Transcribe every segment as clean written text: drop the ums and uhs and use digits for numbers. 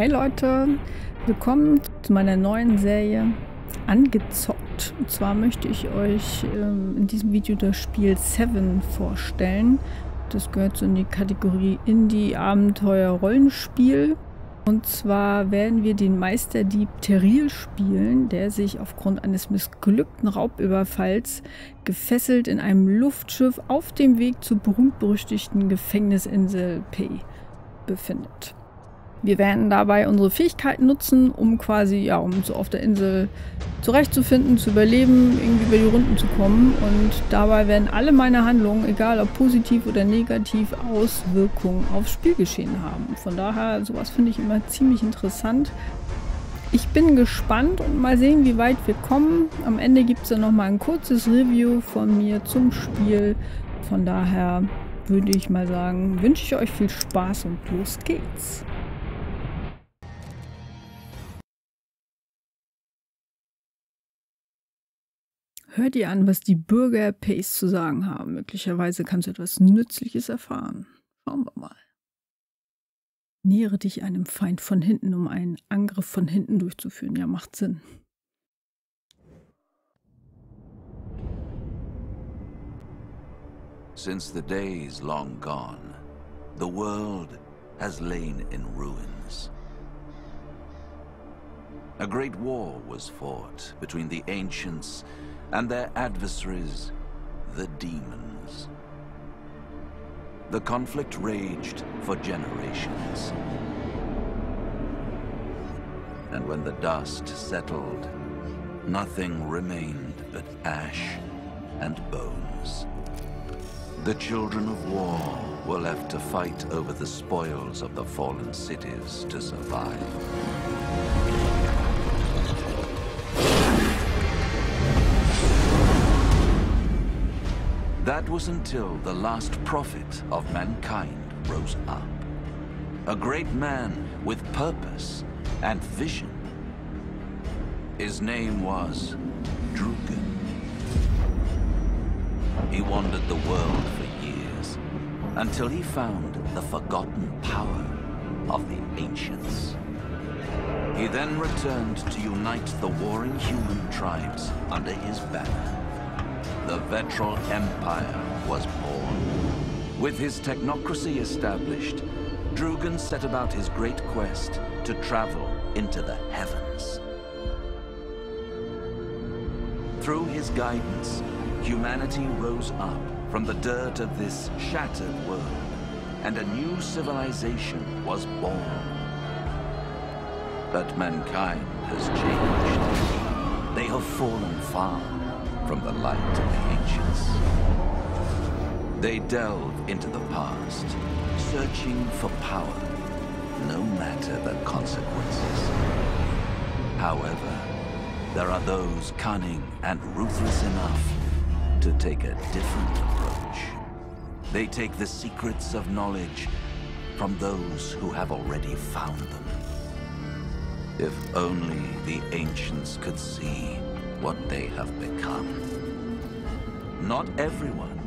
Hey Leute, willkommen zu meiner neuen Serie Angezockt. Und zwar möchte ich euch in diesem Video das Spiel Seven vorstellen. Das gehört so in die Kategorie Indie-Abenteuer-Rollenspiel. Und zwar werden wir den Meisterdieb Teriel spielen, der sich aufgrund eines missglückten Raubüberfalls gefesselt in einem Luftschiff auf dem Weg zur berühmt-berüchtigten Gefängnisinsel Peh befindet. Wir werden dabei unsere Fähigkeiten nutzen, um quasi, ja, so auf der Insel zurechtzufinden, zu überleben, irgendwie über die Runden zu kommen. Und dabei werden alle meine Handlungen, egal ob positiv oder negativ, Auswirkungen aufs Spielgeschehen haben. Von daher, sowas finde ich immer ziemlich interessant. Ich bin gespannt und mal sehen, wie weit wir kommen. Am Ende gibt es dann nochmal ein kurzes Review von mir zum Spiel. Von daher würde ich mal sagen, wünsche ich euch viel Spaß und los geht's. Hört ihr an, was die Bürger Pehs zu sagen haben. Möglicherweise kannst du etwas Nützliches erfahren. Schauen wir mal. Nähere dich einem Feind von hinten, um einen Angriff von hinten durchzuführen. Ja, macht Sinn. Since the days long gone, the world has lain in ruins. A great war was fought between the ancients and their adversaries, the demons. The conflict raged for generations. And when the dust settled, nothing remained but ash and bones. The children of war were left to fight over the spoils of the fallen cities to survive. That was until the last prophet of mankind rose up. A great man with purpose and vision. His name was Drugen. He wandered the world for years, until he found the forgotten power of the ancients. He then returned to unite the warring human tribes under his banner. The Vetral Empire was born. With his technocracy established, Drugen set about his great quest to travel into the heavens. Through his guidance, humanity rose up from the dirt of this shattered world, and a new civilization was born. But mankind has changed. They have fallen far from the light of the ancients. They delve into the past, searching for power, no matter the consequences. However, there are those cunning and ruthless enough to take a different approach. They take the secrets of knowledge from those who have already found them. If only the ancients could see what they have become. Not everyone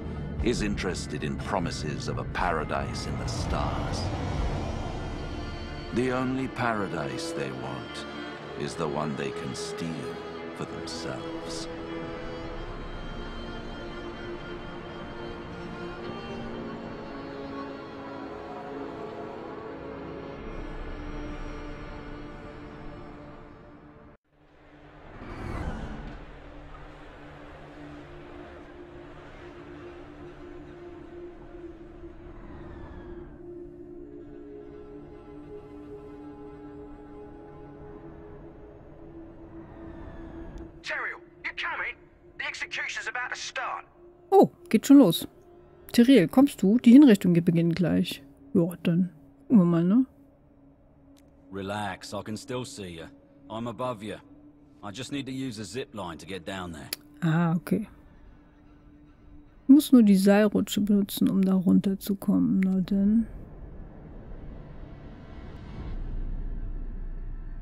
is interested in promises of a paradise in the stars. The only paradise they want is the one they can steal for themselves. Oh, geht schon los. Teriel, kommst du? Die Hinrichtung beginnt gleich. Ja, dann gucken wir mal, ne? Relax, I can still see you. I'm above you. I just need to use a zip line to get down there. Ah, okay. Ich muss nur die Seilrutsche benutzen, um da runterzukommen. Na denn.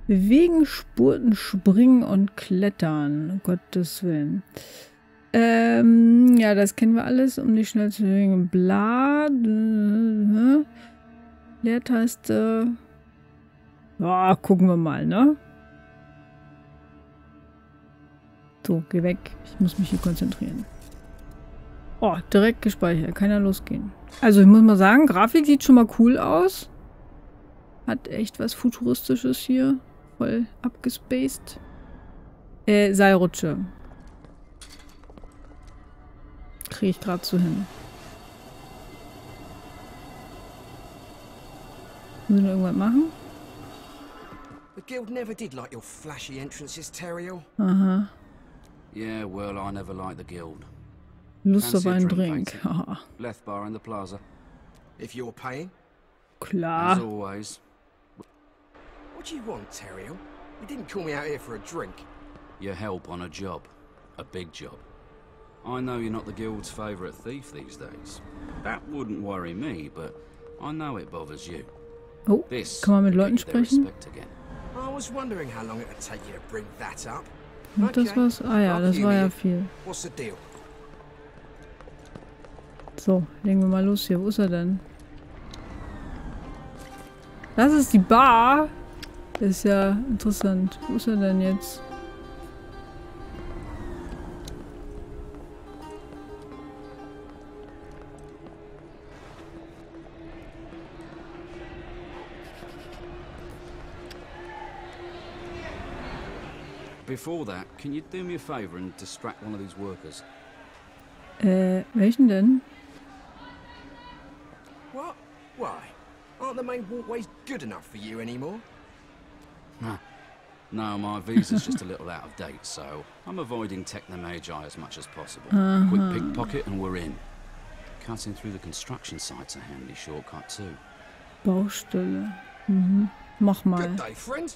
Bewegen, Spurten, Springen und Klettern. Um Gottes Willen. Ja, das kennen wir alles. Um nicht schnell zu bewegen. Bla. Leertaste. Ja, gucken wir mal, ne? So, geh weg. Ich muss mich hier konzentrieren. Oh, direkt gespeichert. Kann ja losgehen. Also, ich muss mal sagen, Grafik sieht schon mal cool aus. Hat echt was Futuristisches hier. Voll abgespaced. Seilrutsche. Kriege ich gerade so hin. Müssen wir irgendwas machen? The guild never did like your flashy entrances, Teriel. Aha. Yeah, well, I never liked the guild. Lust auf einen Drink. Left bar in the plaza. If you're paying. Klar. As always. What do you want, Teriel? You didn't call me out here for a drink. Your help on a job, a big job. I know you're not the guild's favorite thief these days. That wouldn't worry me, but I know it bothers you. Oh, kann man mit Leuten sprechen? Und das war's? Ah ja, das war ja viel. So, legen wir mal los hier. Wo ist er denn? Das ist die Bar! Das ist ja interessant. Wo ist er denn jetzt? Before that, can you do me a favor and distract one of these workers? Welchen denn? What? Why? Aren't the main walkways good enough for you anymore? No, my visa's just a little out of date, so I'm avoiding technomagi as much as possible. Quick pickpocket and we're in. Cutting through the construction site's a handy shortcut too. Baustelle. Mhm. Mach mal. Good day, friend.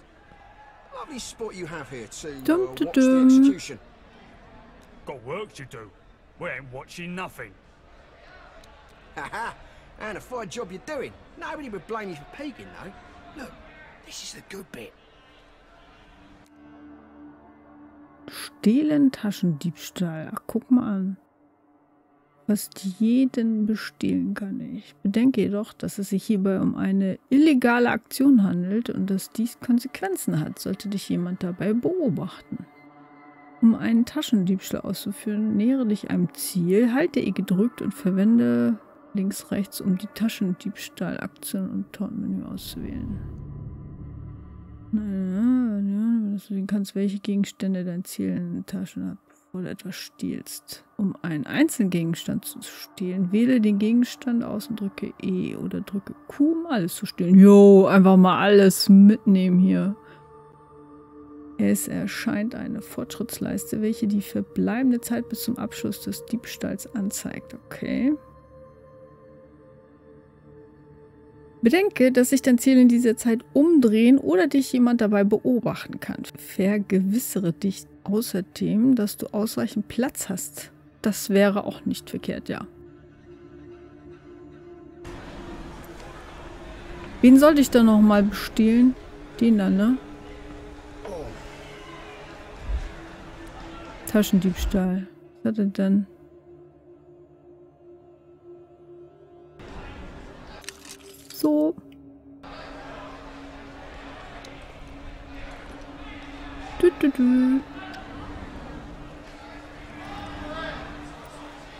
Lovely spot you have here to watch the execution. Got work to do. We ain't watching nothing. Haha, and a fine job you're doing. Nobody would blame you for peeking, though. Look, this is the good bit. Stehlen, Taschendiebstahl. Ach, guck mal an. Fast jeden bestehlen kann ich. Bedenke jedoch, dass es sich hierbei um eine illegale Aktion handelt und dass dies Konsequenzen hat, sollte dich jemand dabei beobachten. Um einen Taschendiebstahl auszuführen, nähere dich einem Ziel, halte E gedrückt und verwende links-rechts, um die Taschendiebstahl-Aktion und Tortenmenü auszuwählen. Du kannst welche Gegenstände dein Ziel in den Taschen hat. Oder etwas stiehlst. Um einen einzelnen Gegenstand zu stehlen, wähle den Gegenstand aus und drücke E oder drücke Q, um alles zu stehlen. Jo, einfach mal alles mitnehmen hier. Es erscheint eine Fortschrittsleiste, welche die verbleibende Zeit bis zum Abschluss des Diebstahls anzeigt. Okay. Bedenke, dass sich dein Ziel in dieser Zeit umdrehen oder dich jemand dabei beobachten kann. Vergewissere dich außerdem, dass du ausreichend Platz hast. Das wäre auch nicht verkehrt, ja. Wen sollte ich da nochmal bestehlen? Den da, ne? Taschendiebstahl. Was hat er denn? So.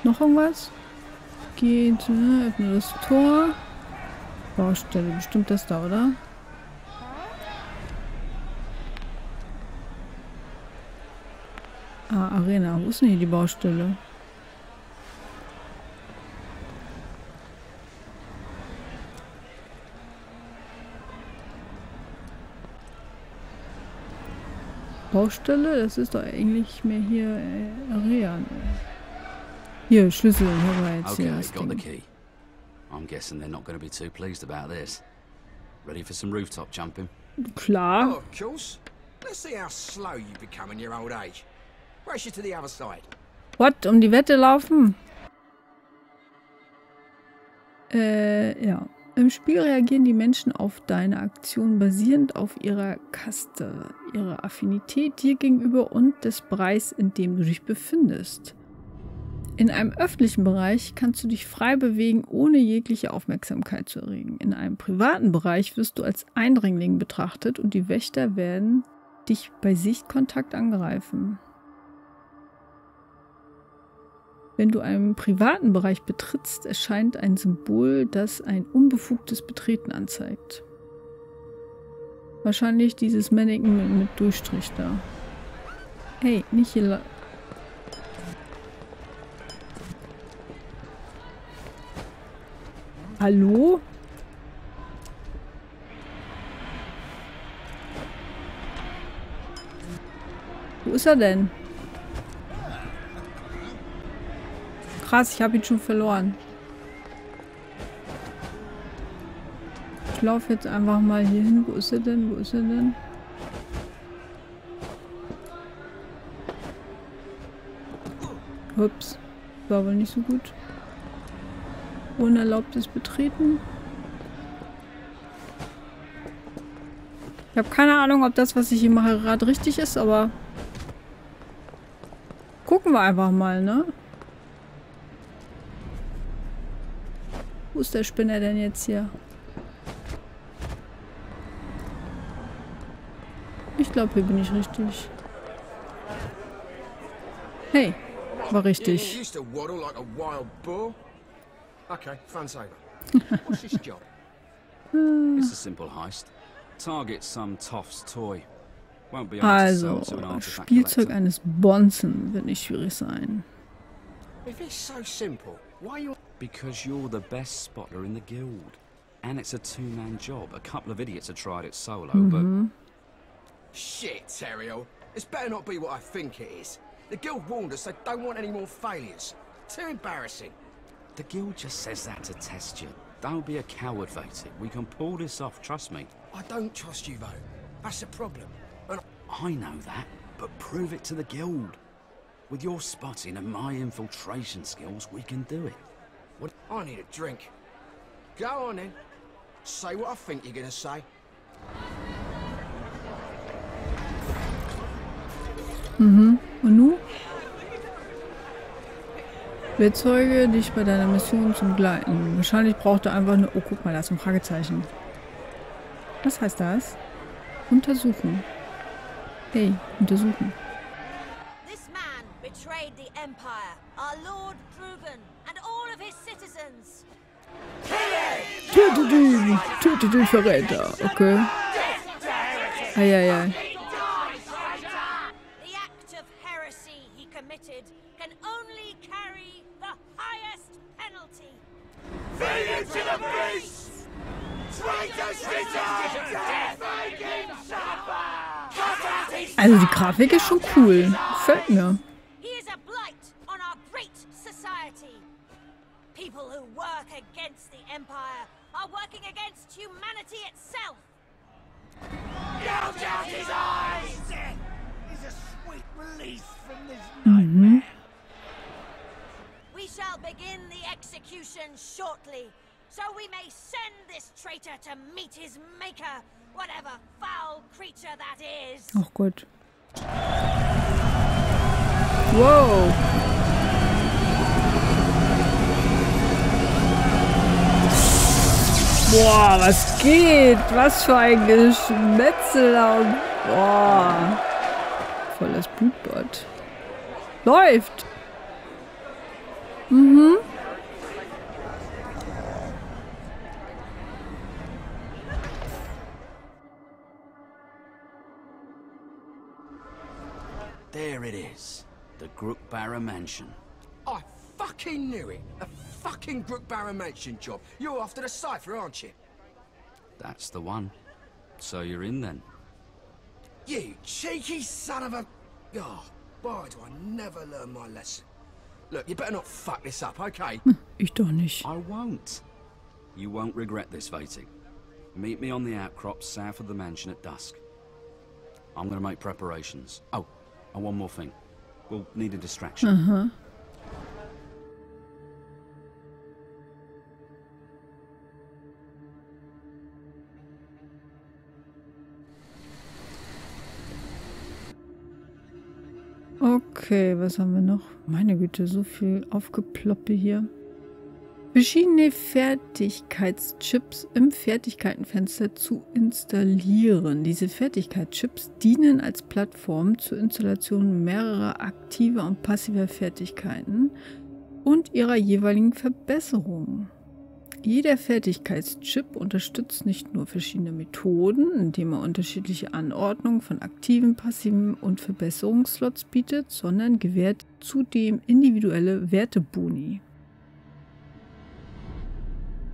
Noch irgendwas? Geht, ne? Öffne das Tor. Baustelle, bestimmt das da, oder? Ah, Arena. Wo ist denn hier die Baustelle? Baustelle? Das ist doch eigentlich mehr hier Area. Hier, Schlüssel. Okay, I've got the key. I'm guessing they're not going to be too pleased about this. Ready for some rooftop jumping? Klar. Oh, of course. Let's see how slow you become in your old age. Rush you to the other side. What? Um die Wette laufen? Ja. Im Spiel reagieren die Menschen auf deine Aktion basierend auf ihrer Kaste, ihrer Affinität dir gegenüber und des Bereichs, in dem du dich befindest. In einem öffentlichen Bereich kannst du dich frei bewegen, ohne jegliche Aufmerksamkeit zu erregen. In einem privaten Bereich wirst du als Eindringling betrachtet und die Wächter werden dich bei Sichtkontakt angreifen. Wenn du einen privaten Bereich betrittst, erscheint ein Symbol, das ein unbefugtes Betreten anzeigt. Wahrscheinlich dieses Mannequin mit Durchstrich da. Hey, nicht hier. Hallo? Wo ist er denn? Krass, ich habe ihn schon verloren. Ich laufe jetzt einfach mal hier hin. Wo ist er denn? Wo ist er denn? Ups, war wohl nicht so gut. Unerlaubtes Betreten. Ich habe keine Ahnung, ob das, was ich hier mache, gerade richtig ist, aber gucken wir einfach mal, ne? Wo ist der Spinner denn jetzt hier? Ich glaube, hier bin ich richtig. Hey, war richtig. Okay, fan's over. What's his job? It's a simple heist. Target some toff's toy. Won't be hard to sell to an artifact collector. Spielzeug eines Bonzen wird nicht schwierig sein. If it's so simple, why you? Because you're the best spotter in the guild, and it's a two-man job. A couple of idiots have tried it solo, but shit, Teriel. It's better not be what I think it is. The guild warned us they don't want any more failures. Too embarrassing. The guild just says that to test you. Don't be a coward, Vatic. We can pull this off, trust me. I don't trust you, though. That's a problem. And I know that, but prove it to the guild. With your spotting and my infiltration skills, we can do it. What? I need a drink. Go on, then. Say what I think you're gonna say. Und nun? Überzeuge dich bei deiner Mission zum Gleiten. Wahrscheinlich braucht er einfach nur... Oh, guck mal, da ist ein Fragezeichen. Was heißt das? Untersuchen. Hey, untersuchen. This man betrayed the Empire, our Lord Drugen and all of his citizens. Töte den Verräter, okay. Eieiei. Also die Grafik ist schon cool. Gefällt mir. So we may send this traitor to meet his maker, whatever foul creature that is. Ach Gott. Wow. Boah, was geht? Was für ein Geschmetzel. Boah. Voll das Blutbad. Läuft. There it is, the Grook Barra Mansion. I fucking knew it! A fucking Grook Barra Mansion job. You're after the cipher, aren't you? That's the one. So you're in then. You cheeky son of a... Oh, why do I never learn my lesson? Look, you better not fuck this up, okay? Ich doch nicht. I won't. You won't regret this, Vatic. Meet me on the outcrop south of the mansion at dusk. I'm gonna make preparations. Oh. And one more thing. We'll need a distraction. Okay, was haben wir noch? Meine Güte, so viel Aufgeploppe hier. Verschiedene Fertigkeitschips im Fertigkeitenfenster zu installieren. Diese Fertigkeitschips dienen als Plattform zur Installation mehrerer aktiver und passiver Fertigkeiten und ihrer jeweiligen Verbesserungen. Jeder Fertigkeitschip unterstützt nicht nur verschiedene Methoden, indem er unterschiedliche Anordnungen von aktiven, passiven und Verbesserungsslots bietet, sondern gewährt zudem individuelle Werteboni.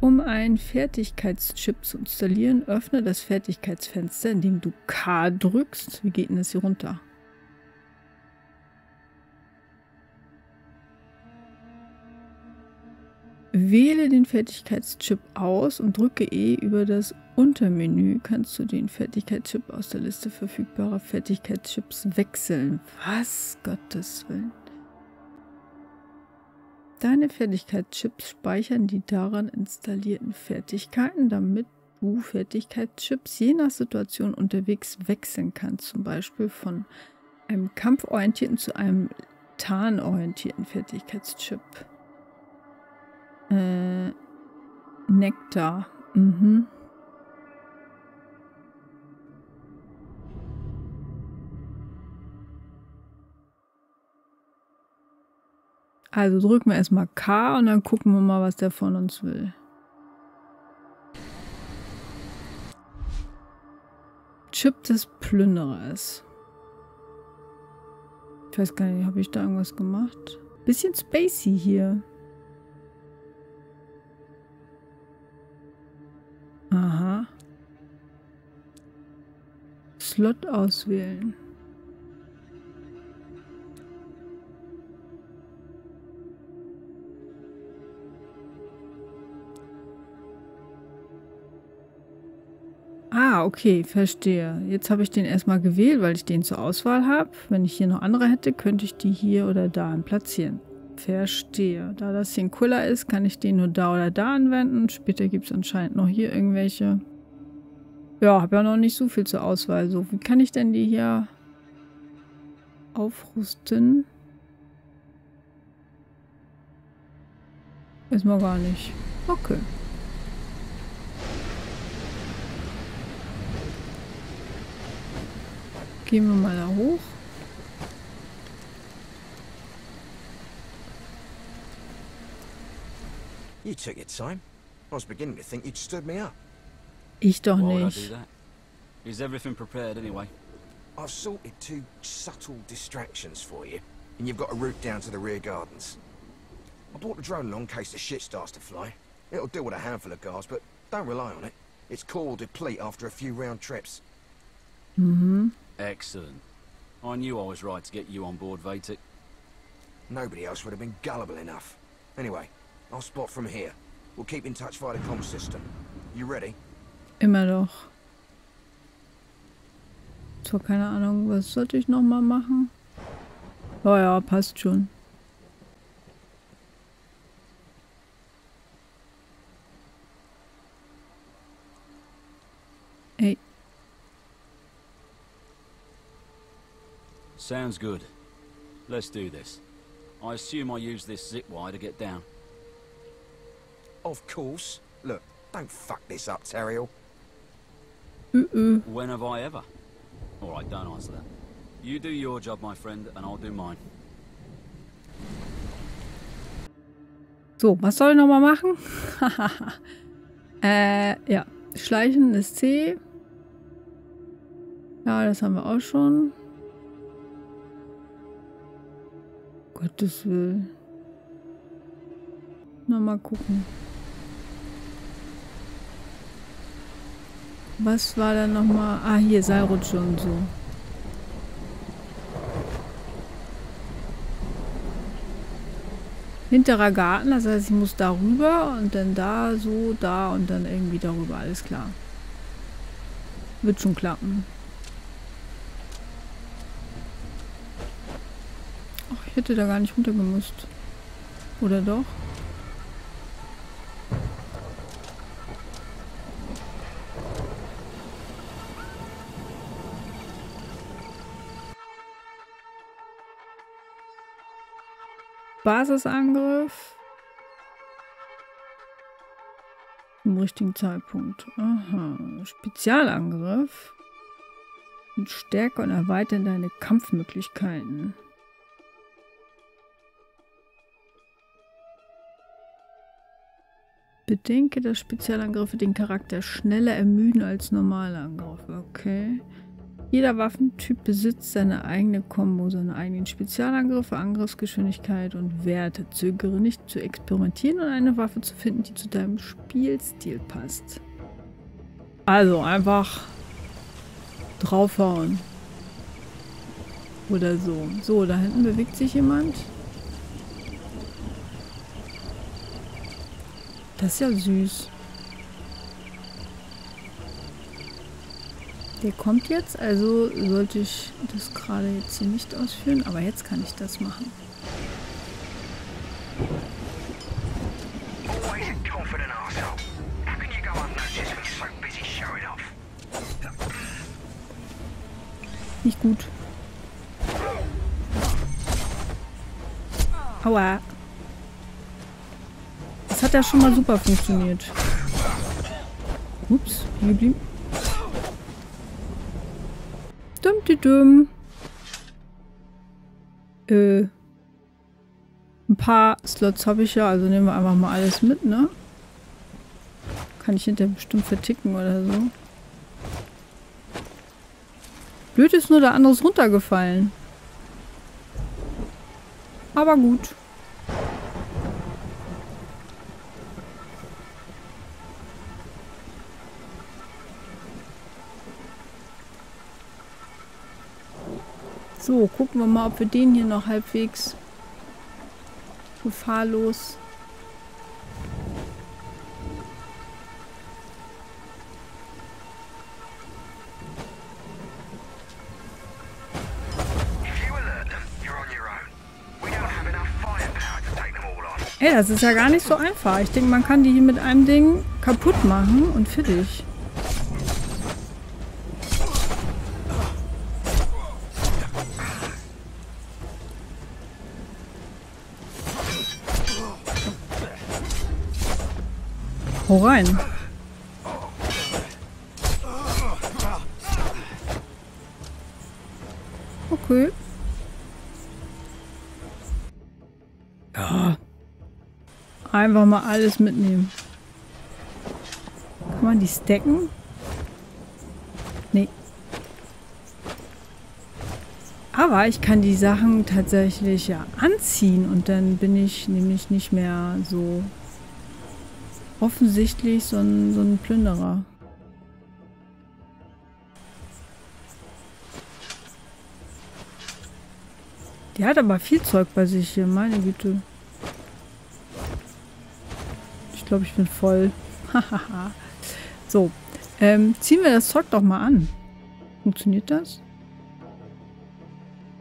Um einen Fertigkeitschip zu installieren, öffne das Fertigkeitsfenster, indem du K drückst. Wie geht denn das hier runter? Wähle den Fertigkeitschip aus und drücke E über das Untermenü. Kannst du den Fertigkeitschip aus der Liste verfügbarer Fertigkeitschips wechseln? Was? Gottes Willen. Deine Fertigkeitschips speichern die daran installierten Fertigkeiten, damit du Fertigkeitschips je nach Situation unterwegs wechseln kannst. Zum Beispiel von einem kampforientierten zu einem tarnorientierten Fertigkeitschip. Nektar. Mhm. Also drücken wir erstmal K und dann gucken wir mal, was der von uns will. Chip des Plünderers. Ich weiß gar nicht, habe ich da irgendwas gemacht? Bisschen spacey hier. Aha. Slot auswählen. Ah, okay, verstehe. Jetzt habe ich den erstmal gewählt, weil ich den zur Auswahl habe. Wenn ich hier noch andere hätte, könnte ich die hier oder da platzieren. Verstehe. Da das hier ein Cooler ist, kann ich den nur da oder da anwenden. Später gibt es anscheinend noch hier irgendwelche. Ja, habe ja noch nicht so viel zur Auswahl. So, wie kann ich denn die hier aufrüsten? Erstmal gar nicht. Okay. Gehen wir mal da hoch. Ich doch nicht. Is everything prepared anyway? I've sorted two subtle distractions for you, and you've got a route down to the rear gardens. I brought the drone along in case the shit starts to fly. It'll deal with a handful of guards, but don't rely on it. Its core will deplete after a few round trips. Mhm. Excellent. I knew I was right to get you on board, Vatic. Nobody else would have been gullible enough. Anyway. I'll spot from here. We'll keep in touch via the comm system. You ready? Immer noch. So, keine Ahnung, was sollte ich nochmal machen? Oh ja, passt schon. Hey. Sounds good. Let's do this. I assume I use this zip wire to get down. Of course. Look, don't fuck this up, Teriel. When have I ever? All right, don't answer that. You do your job, my friend, and I'll do mine. So, was soll ich nochmal machen? Ja. Schleichen ist C. Ja, das haben wir auch schon. Gottes Willen. Nochmal gucken. Was war da nochmal? Ah, hier, Seilrutsche und so. Hinterer Garten, das heißt, ich muss da rüber und dann da, so, da und dann irgendwie darüber. Alles klar. Wird schon klappen. Ach, ich hätte da gar nicht runtergemusst. Oder doch? Basisangriff. Zum richtigen Zeitpunkt. Aha. Spezialangriff. Und stärker und erweitern deine Kampfmöglichkeiten. Bedenke, dass Spezialangriffe den Charakter schneller ermüden als normale Angriffe. Okay. Jeder Waffentyp besitzt seine eigene Kombo, seine eigenen Spezialangriffe, Angriffsgeschwindigkeit und Werte. Zögere nicht zu experimentieren und eine Waffe zu finden, die zu deinem Spielstil passt. Also einfach draufhauen. Oder so. So, da hinten bewegt sich jemand. Das ist ja süß. Der kommt jetzt, also sollte ich das gerade jetzt hier nicht ausführen, aber jetzt kann ich das machen. Nicht gut. Aua. Das hat ja schon mal super funktioniert. Ups, hier blieb. Ein paar Slots habe ich ja, also nehmen wir einfach mal alles mit, ne? Kann ich hinterher bestimmt verticken oder so. Blöd ist nur, da anderes runtergefallen. Aber gut. So, gucken wir mal, ob wir den hier noch halbwegs gefahrlos Ey, das ist ja gar nicht so einfach. Ich denke, man kann die hier mit einem Ding kaputt machen und fertig. Hau rein. Okay. Ja. Einfach mal alles mitnehmen. Kann man die stacken? Nee. Aber ich kann die Sachen tatsächlich ja anziehen und dann bin ich nämlich nicht mehr so... Offensichtlich so ein Plünderer. Der hat aber viel Zeug bei sich hier, meine Güte. Ich glaube, ich bin voll. So, ziehen wir das Zeug doch mal an. Funktioniert das?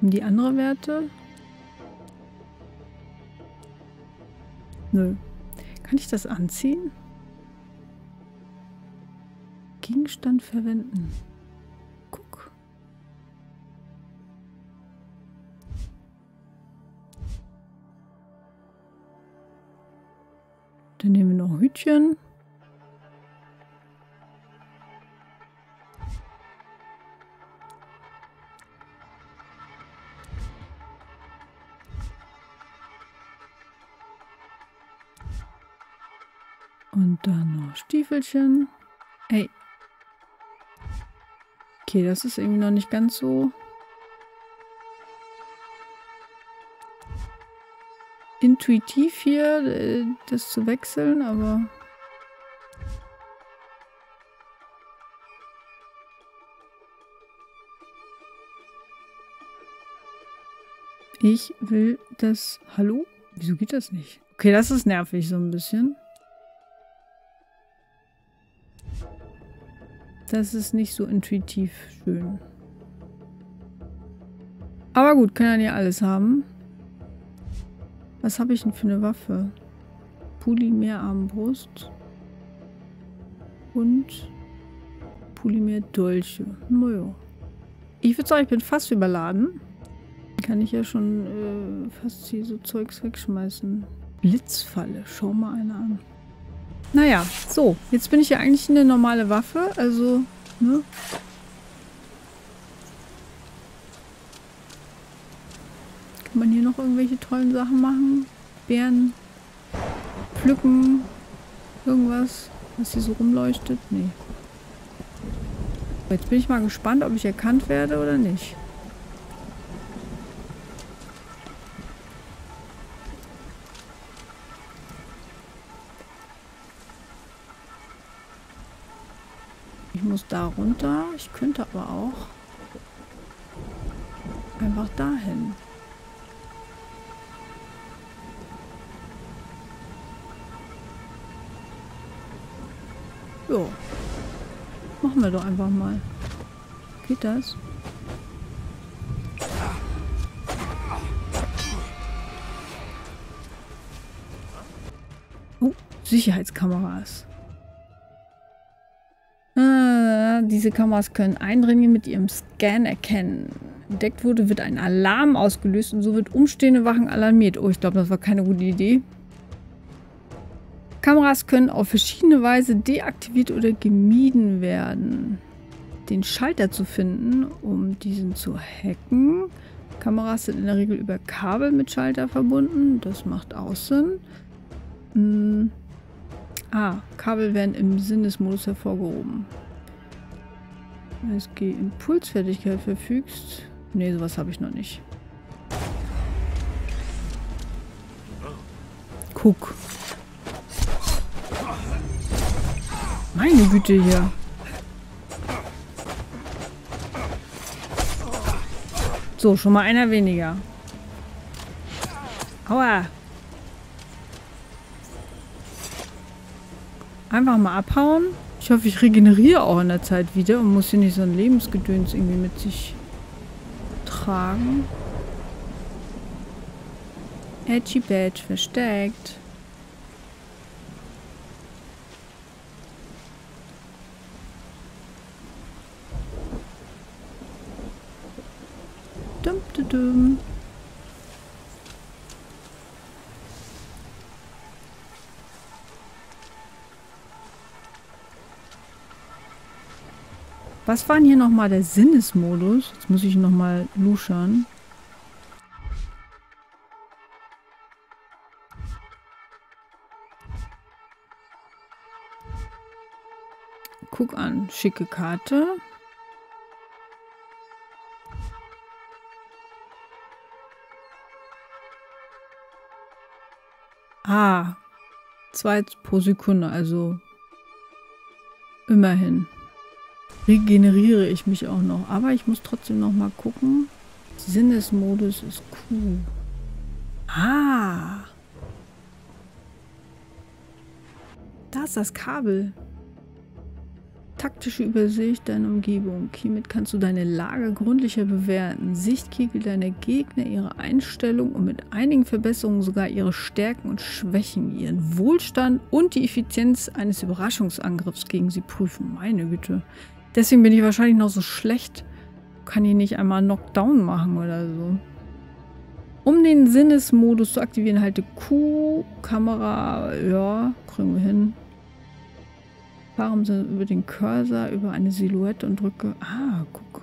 Und die anderen Werte? Nö. Kann ich das anziehen? Gegenstand verwenden. Guck. Dann nehmen wir noch Hütchen. Und dann noch Stiefelchen. Ey. Okay, das ist irgendwie noch nicht ganz so intuitiv hier, das zu wechseln, aber... Ich will das... Hallo? Wieso geht das nicht? Okay, das ist nervig so ein bisschen. Das ist nicht so intuitiv schön. Aber gut, kann ja nicht alles haben. Was habe ich denn für eine Waffe? Polymerarmbrust. Und Polymerdolche. Naja. Ich würde sagen, ich bin fast überladen. kann ich ja schon fast hier so Zeugs wegschmeißen. Blitzfalle, schau mal eine an. Naja, so. Jetzt bin ich ja eigentlich eine normale Waffe, also, ne? Kann man hier noch irgendwelche tollen Sachen machen? Beeren pflücken, irgendwas, was hier so rumleuchtet? Nee. Jetzt bin ich mal gespannt, ob ich erkannt werde oder nicht. Ich muss da runter. Ich könnte aber auch einfach dahin. Jo. Machen wir doch einfach mal. Geht das? Oh, Sicherheitskameras. Diese Kameras können Eindringlinge mit ihrem Scan erkennen. Entdeckt wurde, wird ein Alarm ausgelöst und so wird umstehende Wachen alarmiert. Oh, ich glaube, das war keine gute Idee. Kameras können auf verschiedene Weise deaktiviert oder gemieden werden. Den Schalter zu finden, um diesen zu hacken. Kameras sind in der Regel über Kabel mit Schalter verbunden. Das macht auch Sinn. Kabel werden im Sinnesmodus hervorgehoben. Wenn du die Impulsfertigkeit verfügst. Ne, sowas habe ich noch nicht. Guck. Meine Güte hier. So, schon mal einer weniger. Aua. Einfach mal abhauen. Ich hoffe, ich regeneriere auch in der Zeit wieder und muss hier nicht so ein Lebensgedöns irgendwie mit sich tragen. Edgy Badge versteckt. Was war denn hier nochmal der Sinnesmodus? Jetzt muss ich nochmal luschern. Guck an, schicke Karte. Ah, 2 pro Sekunde, also immerhin. Regeneriere ich mich auch noch, aber ich muss trotzdem noch mal gucken. Sinnesmodus ist cool. Ah! Da ist das Kabel. Taktische Übersicht deiner Umgebung. Hiermit kannst du deine Lage gründlicher bewerten. Sichtkegel deiner Gegner, ihre Einstellung und mit einigen Verbesserungen sogar ihre Stärken und Schwächen, ihren Wohlstand und die Effizienz eines Überraschungsangriffs gegen sie prüfen. Meine Güte. Deswegen bin ich wahrscheinlich noch so schlecht. Kann ich nicht einmal Knockdown machen oder so. Um den Sinnesmodus zu aktivieren, halte Q, Kamera, ja, kriegen wir hin. Warum sind über den Cursor, über eine Silhouette und drücke... Ah, guck.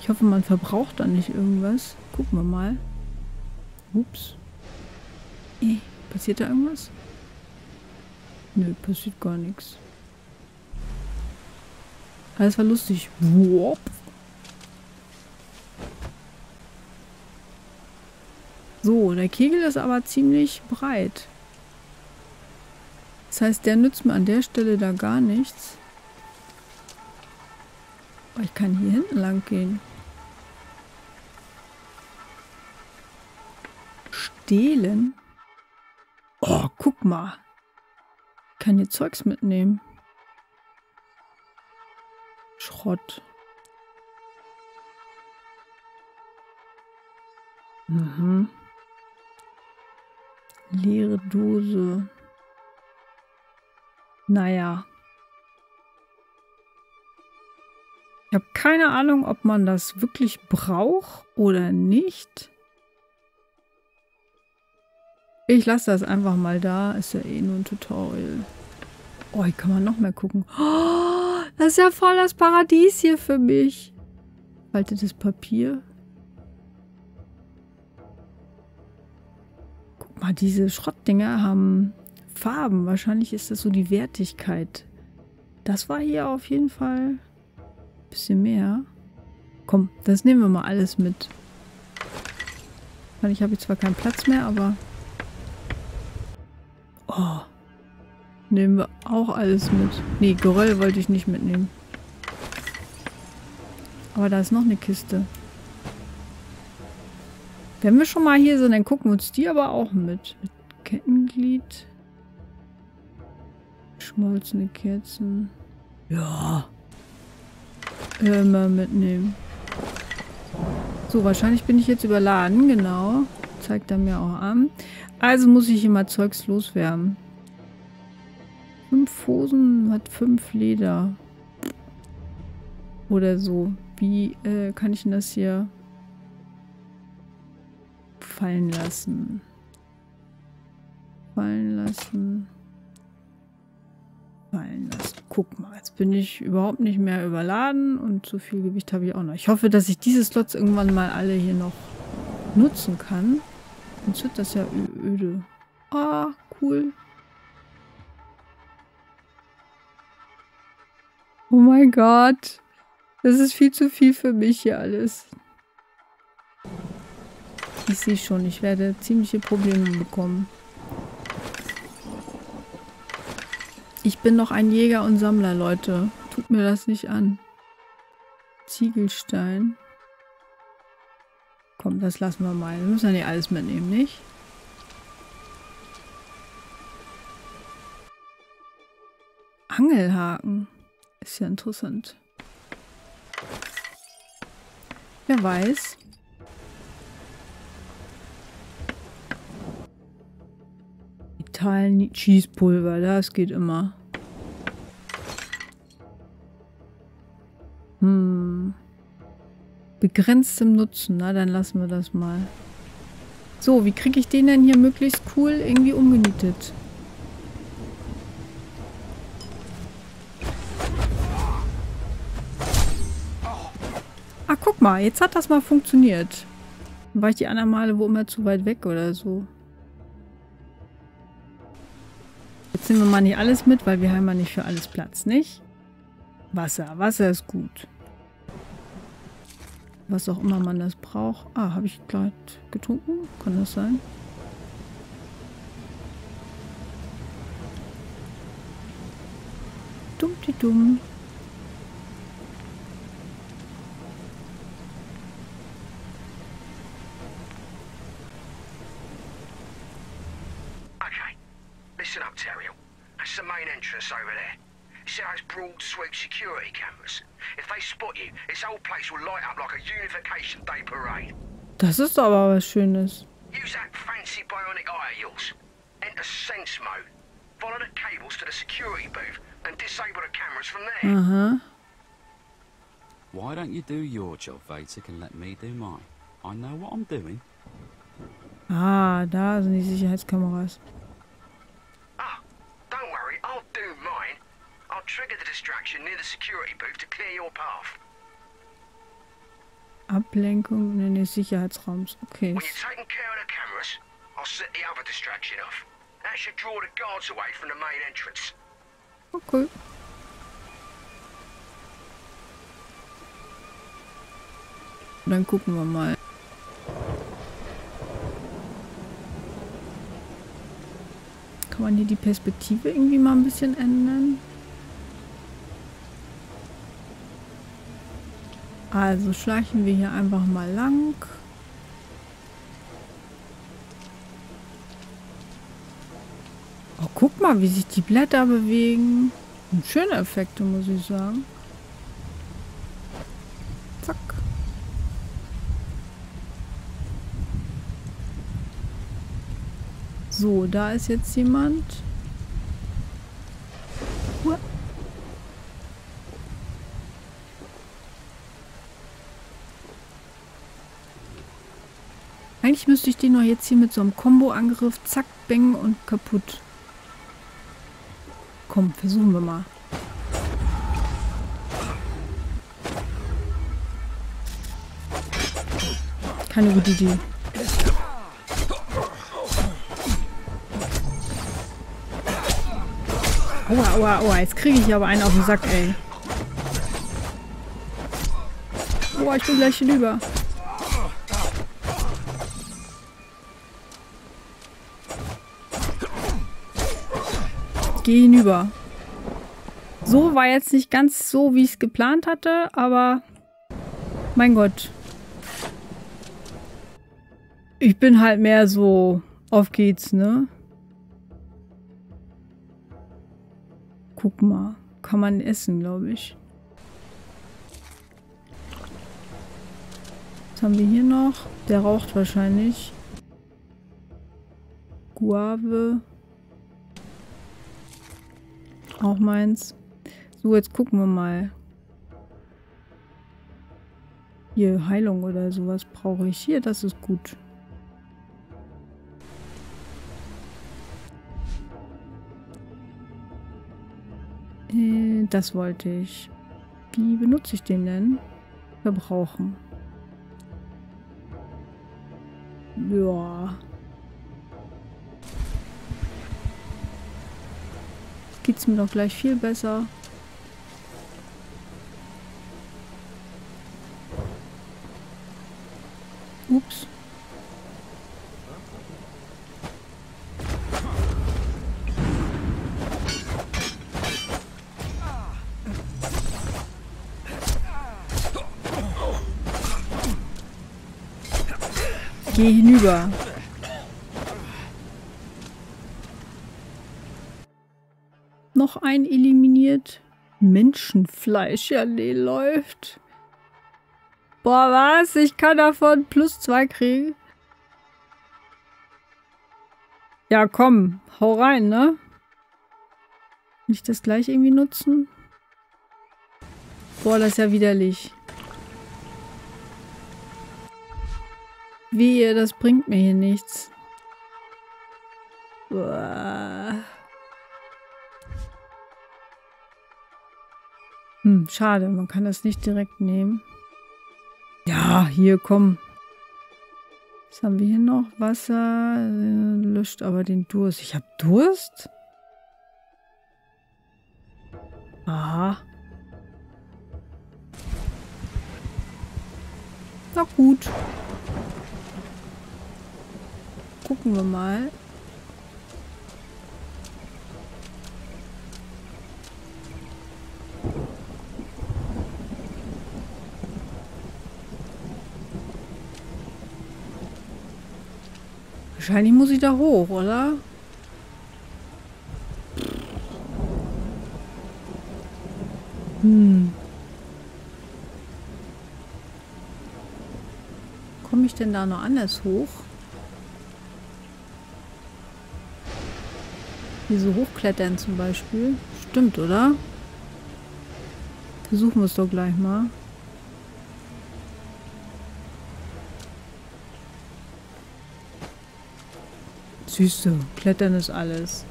Ich hoffe, man verbraucht da nicht irgendwas. Gucken wir mal. Ups. Passiert da irgendwas? Nö, passiert gar nichts. Das war lustig. Wop. So, der Kegel ist aber ziemlich breit. Das heißt, der nützt mir an der Stelle da gar nichts. Aber ich kann hier hinten lang gehen. Stehlen? Oh, guck mal. Ich kann hier Zeugs mitnehmen. Schrott. Mhm. Leere Dose. Naja. Ich habe keine Ahnung, ob man das wirklich braucht oder nicht. Ich lasse das einfach mal da. Ist ja eh nur ein Tutorial. Oh, hier kann man noch mehr gucken. Oh, das ist ja voll das Paradies hier für mich. Faltetes Papier. Guck mal, diese Schrottdinger haben Farben. Wahrscheinlich ist das so die Wertigkeit. Das war hier auf jeden Fall ein bisschen mehr. Komm, das nehmen wir mal alles mit. Ich habe jetzt zwar keinen Platz mehr, aber... Oh, nehmen wir auch alles mit. Nee, Geröll wollte ich nicht mitnehmen. Aber da ist noch eine Kiste. Wenn wir schon mal hier sind, dann gucken wir uns die aber auch mit. Mit Kettenglied. Schmolzende Kerzen. Ja. Immer mitnehmen. So, wahrscheinlich bin ich jetzt überladen, genau. Zeigt er mir auch an. Also muss ich immer Zeugs loswerden. 5 Hosen hat 5 Leder. Oder so. Wie kann ich denn das hier fallen lassen? Fallen lassen. Fallen lassen. Guck mal, jetzt bin ich überhaupt nicht mehr überladen und so viel Gewicht habe ich auch noch. Ich hoffe, dass ich diese Slots irgendwann mal alle hier noch nutzen kann. Sonst wird das ja öde. Ah, cool. Oh mein Gott. Das ist viel zu viel für mich hier alles. Ich sehe schon, ich werde ziemliche Probleme bekommen. Ich bin noch ein Jäger und Sammler, Leute. Tut mir das nicht an. Ziegelstein. Komm, das lassen wir mal. Wir müssen ja nicht alles mitnehmen, nicht? Angelhaken. Ist ja interessant. Wer weiß. Italien Schießpulver, das geht immer. Begrenztem Nutzen. Na, dann lassen wir das mal. So, wie kriege ich den denn hier möglichst cool irgendwie umgenietet? Ah, guck mal. Jetzt hat das mal funktioniert. Dann war ich die anderen Male wo immer zu weit weg oder so. Jetzt nehmen wir mal nicht alles mit, weil wir haben ja nicht für alles Platz, nicht? Wasser. Wasser ist gut. Was auch immer man das braucht. Ah, habe ich gerade getrunken? Kann das sein? Dumm. Okay, listen up, Teriel. That's the main entrance over there. See those broad sweep security cameras? If they spot you, this whole place will light up like a unification day parade. Das ist aber was Schönes. Use that fancy bionic eye of yours. Enter sense mode. Follow the cables to the security booth and disable the cameras from there. Why don't you do your job, Vatic, and let me do mine? I know what I'm doing. Ah, da sind die Sicherheitskameras. Ablenkung in den Sicherheitsraums. Okay. Okay. Dann gucken wir mal. Kann man hier die Perspektive irgendwie mal ein bisschen ändern? Also schleichen wir hier einfach mal lang. Oh, guck mal, wie sich die Blätter bewegen. Und schöne Effekte, muss ich sagen. Zack. So, da ist jetzt jemand. Eigentlich müsste ich den noch jetzt hier mit so einem Kombo-Angriff, zack, bang und kaputt. Komm, versuchen wir mal. Keine gute Idee. Aua, aua, aua. Jetzt kriege ich aber einen auf den Sack, ey. Boah, ich bin gleich hinüber. Geh hinüber. So war jetzt nicht ganz so, wie ich es geplant hatte, aber mein Gott. Ich bin halt mehr so, auf geht's, ne? Guck mal, kann man essen, glaube ich. Was haben wir hier noch? Der raucht wahrscheinlich. Guave. Auch meins. So, jetzt gucken wir mal. Hier, Heilung oder sowas brauche ich. Hier, das ist gut. Das wollte ich. Wie benutze ich den denn? Verbrauchen. Ja. Jetzt geht es mir doch gleich viel besser. Ups. Geh hinüber. Noch ein eliminiert. Menschenfleisch, ja, nee, läuft. Boah, was? Ich kann davon +2 kriegen. Ja, komm, hau rein, ne? Kann ich das gleich irgendwie nutzen? Boah, das ist ja widerlich. Wehe, das bringt mir hier nichts. Uah. Hm, schade, man kann das nicht direkt nehmen. Ja, hier, komm. Was haben wir hier noch? Wasser, löscht aber den Durst. Ich habe Durst? Aha. Na gut. Gucken wir mal. Wahrscheinlich muss ich da hoch, oder? Hm. Komme ich denn da noch anders hoch? Hier so hochklettern zum Beispiel. Stimmt, oder? Versuchen wir es doch gleich mal. Süße, Klettern ist alles.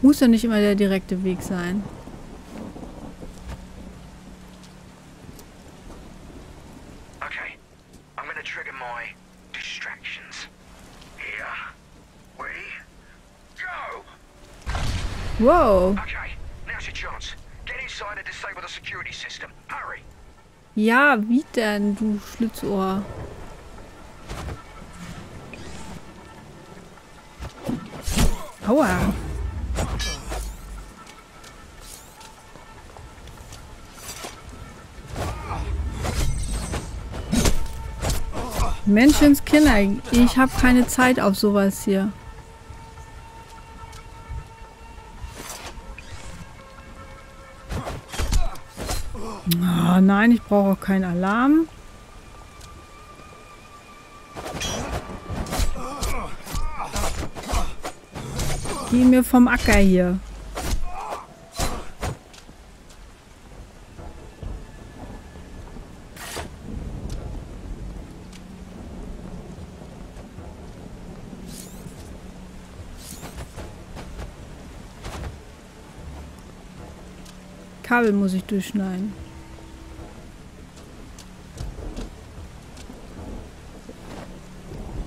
Muss ja nicht immer der direkte Weg sein. Wow. Ja, wie denn, du Schlitzohr? Aua. Menschenskinder, ich habe keine Zeit auf sowas hier. Oh nein, ich brauche auch keinen Alarm. Geh mir vom Acker hier. Kabel muss ich durchschneiden.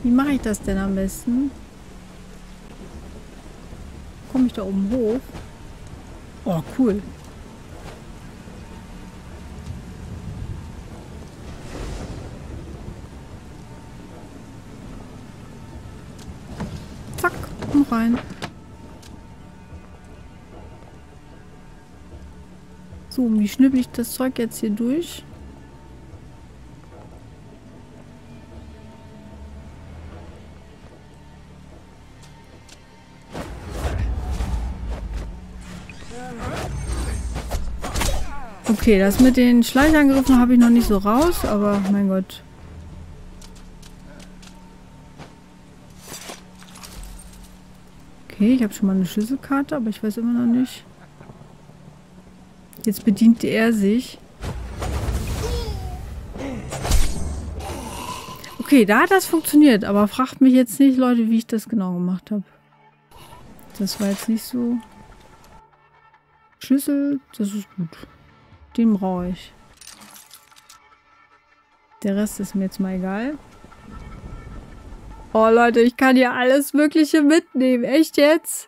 Wie mache ich das denn am besten? Komme ich da oben hoch? Oh, cool. Zack, komm rein. So, wie schnippel ich das Zeug jetzt hier durch? Okay, das mit den Schleichangriffen habe ich noch nicht so raus, aber mein Gott. Okay, ich habe schon mal eine Schlüsselkarte, aber ich weiß immer noch nicht. Jetzt bedient er sich. Okay, da hat das funktioniert, aber fragt mich jetzt nicht, Leute, wie ich das genau gemacht habe. Das war jetzt nicht so... Schlüssel, das ist gut. Den brauche ich. Der Rest ist mir jetzt mal egal. Oh Leute, ich kann hier alles Mögliche mitnehmen. Echt jetzt?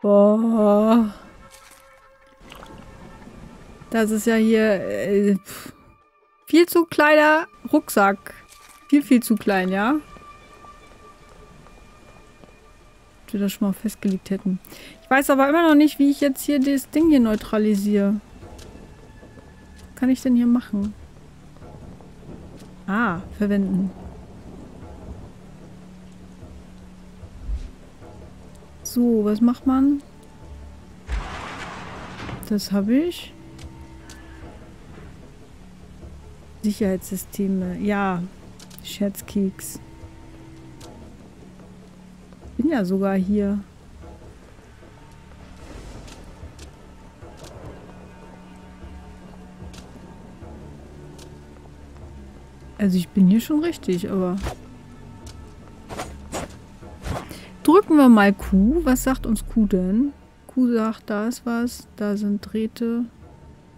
Boah. Das ist ja hier viel zu kleiner Rucksack. Viel zu klein, ja? Wir das schon mal festgelegt hätten. Ich weiß aber immer noch nicht, wie ich jetzt hier das Ding hier neutralisiere. Was kann ich denn hier machen? Ah, verwenden. So, was macht man? Das habe ich. Sicherheitssysteme. Ja, Scherzkeks. Bin ja sogar hier. Also ich bin hier schon richtig, aber... Drücken wir mal Q. Was sagt uns Q denn? Q sagt, da ist was, da sind Drähte,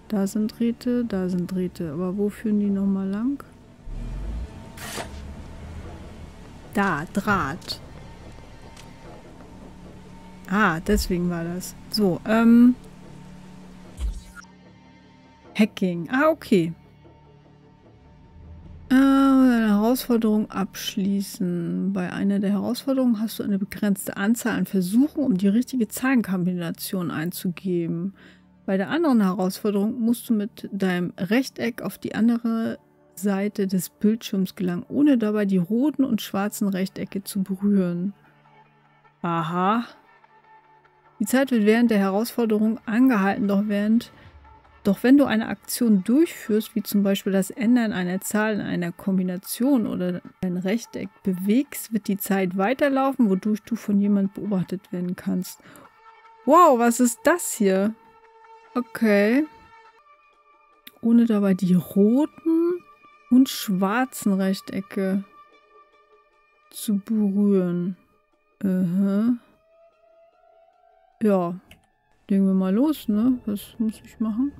da sind Drähte, da sind Drähte. Aber wo führen die nochmal lang? Da, Draht. Ah, deswegen war das. So, Hacking. Ah, okay. Eine Herausforderung abschließen. Bei einer der Herausforderungen hast du eine begrenzte Anzahl an Versuchen, um die richtige Zahlenkombination einzugeben. Bei der anderen Herausforderung musst du mit deinem Rechteck auf die andere Seite des Bildschirms gelangen, ohne dabei die roten und schwarzen Rechtecke zu berühren. Aha. Die Zeit wird während der Herausforderung angehalten, doch wenn du eine Aktion durchführst, wie zum Beispiel das Ändern einer Zahl in einer Kombination oder ein Rechteck bewegst, wird die Zeit weiterlaufen, wodurch du von jemand beobachtet werden kannst. Wow, was ist das hier? Okay. Ohne dabei die roten und schwarzen Rechtecke zu berühren. Ja, legen wir mal los, ne? Was muss ich machen?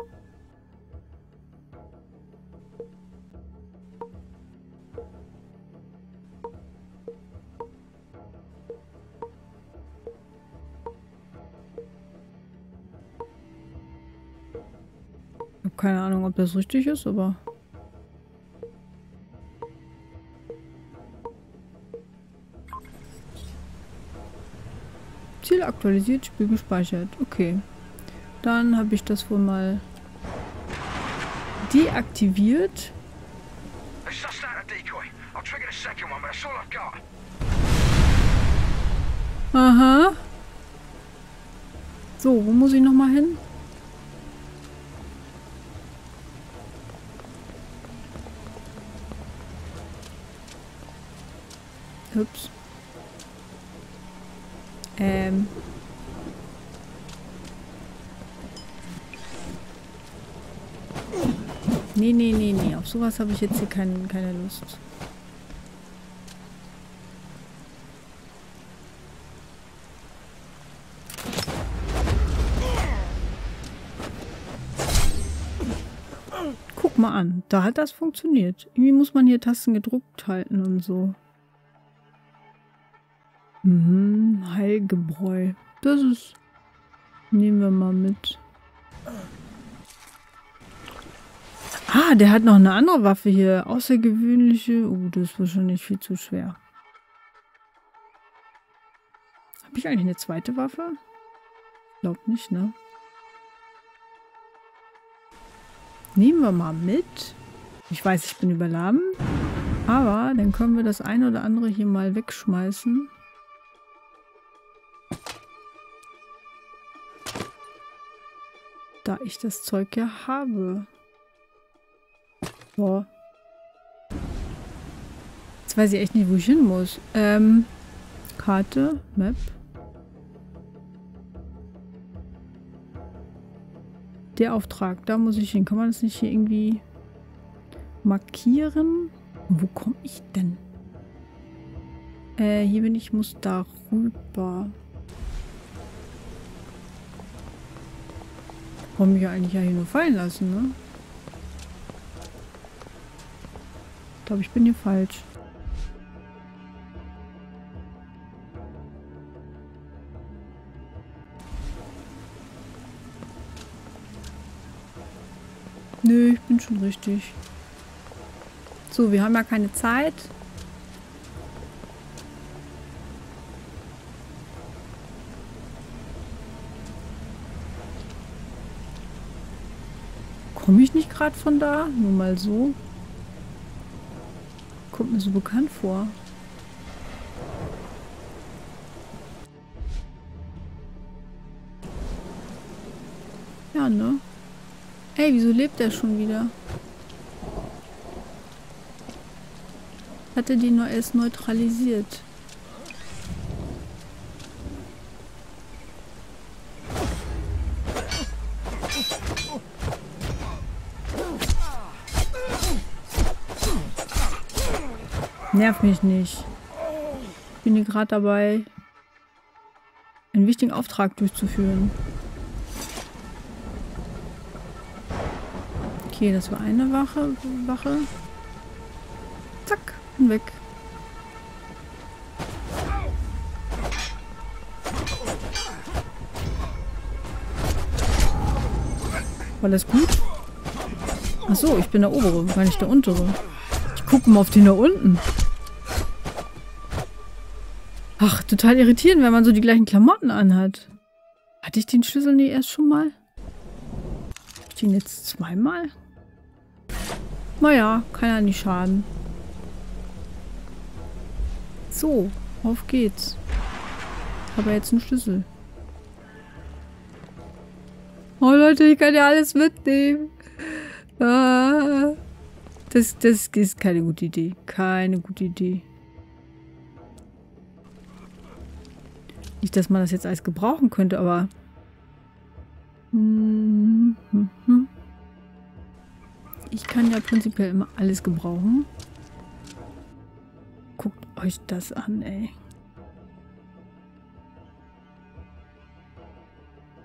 Ich habe keine Ahnung, ob das richtig ist, aber... Ziel aktualisiert, Spiel gespeichert. Okay. Dann habe ich das wohl mal deaktiviert. Aha. So, wo muss ich nochmal hin? Ups. Nee. Auf sowas habe ich jetzt hier keine Lust. Guck mal an, da hat das funktioniert. Irgendwie muss man hier Tasten gedrückt halten und so. Heilgebräu. Das ist... Nehmen wir mal mit. Ah, der hat noch eine andere Waffe hier. Außergewöhnliche. Oh, das ist wahrscheinlich viel zu schwer. Habe ich eigentlich eine zweite Waffe? Ich glaube nicht, ne? Nehmen wir mal mit. Ich weiß, ich bin überladen. Aber dann können wir das ein oder andere hier mal wegschmeißen. Da ich das Zeug ja habe. So. Jetzt weiß ich echt nicht, wo ich hin muss. Karte, Map. Der Auftrag, da muss ich hin. Kann man das nicht hier irgendwie markieren? Wo komme ich denn? Hier bin ich, muss da rüber. Warum mich ja eigentlich ja hier nur fallen lassen, ne? Ich glaube, ich bin hier falsch. Nö, ich bin schon richtig. So, wir haben ja keine Zeit. Komme ich nicht gerade von da? Nur mal so. Kommt mir so bekannt vor. Ja, ne? Hey, wieso lebt er schon wieder? Hatte die nur erst neutralisiert. Nerv mich nicht. Ich bin hier gerade dabei, einen wichtigen Auftrag durchzuführen. Okay, das war eine Wache. Zack, und weg. War das gut? Achso, ich bin der obere, gar nicht der untere. Ich gucke mal auf den da unten. Ach, total irritierend, wenn man so die gleichen Klamotten anhat. Hatte ich den Schlüssel nicht erst schon mal? Hab ich den jetzt zweimal? Naja, kann ja nicht schaden. So, auf geht's. Ich habe jetzt einen Schlüssel. Oh Leute, ich kann ja alles mitnehmen. Ah, das ist keine gute Idee. Keine gute Idee. Nicht, dass man das jetzt alles gebrauchen könnte, aber... Ich kann ja prinzipiell immer alles gebrauchen. Guckt euch das an, ey.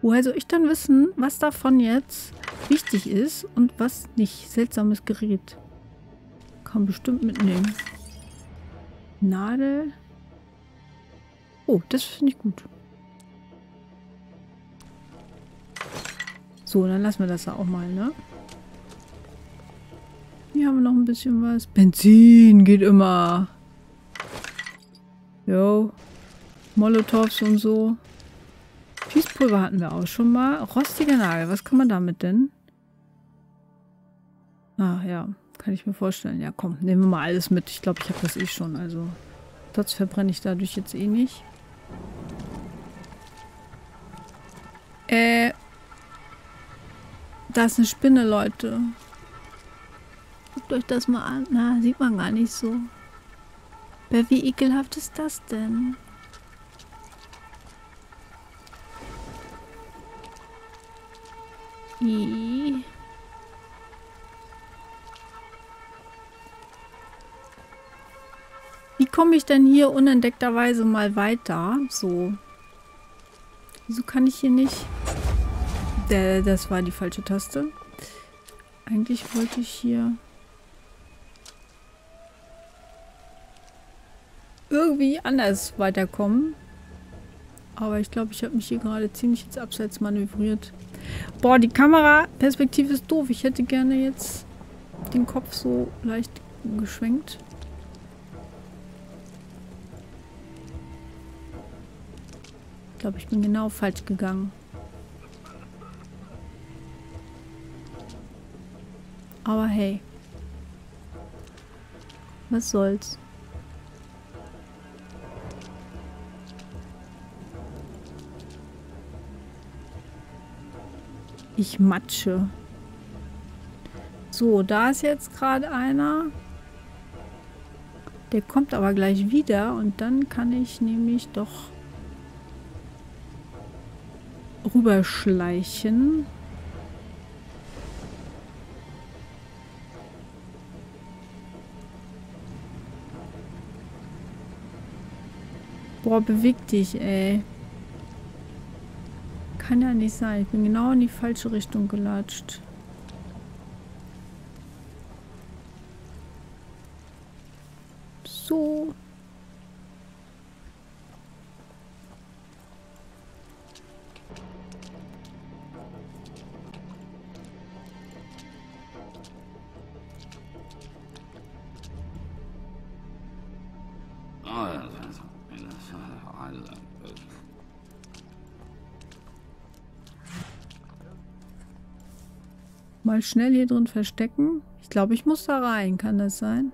Woher soll ich dann wissen, was davon jetzt wichtig ist und was nicht? Seltsames Gerät. Kann bestimmt mitnehmen. Nadel... Oh, das finde ich gut. So, dann lassen wir das ja auch mal, ne? Hier haben wir noch ein bisschen was. Benzin geht immer. Jo. Molotows und so. Schießpulver hatten wir auch schon mal. Rostiger Nagel, was kann man damit denn? Ah, ja. Kann ich mir vorstellen. Ja, komm, nehmen wir mal alles mit. Ich glaube, ich habe das eh schon, also... Sonst verbrenne ich dadurch jetzt eh nicht. Da ist eine Spinne, Leute. Guckt euch das mal an. Na, sieht man gar nicht so. Aber wie ekelhaft ist das denn? Ihhh. Wie komme ich denn hier unentdeckterweise mal weiter? So. Wieso kann ich hier nicht... Das war die falsche Taste. Eigentlich wollte ich hier irgendwie anders weiterkommen. Aber ich glaube, ich habe mich hier gerade ziemlich ins Abseits manövriert. Boah, die Kameraperspektive ist doof. Ich hätte gerne jetzt den Kopf so leicht geschwenkt. Ich glaube, ich bin genau falsch gegangen. Aber hey. Was soll's? Ich matsche. So, da ist jetzt gerade einer. Der kommt aber gleich wieder und dann kann ich nämlich doch rüberschleichen. Boah, beweg dich, ey. Kann ja nicht sein. Ich bin genau in die falsche Richtung gelatscht. So. Mal schnell hier drin verstecken. Ich glaube, ich muss da rein. Kann das sein?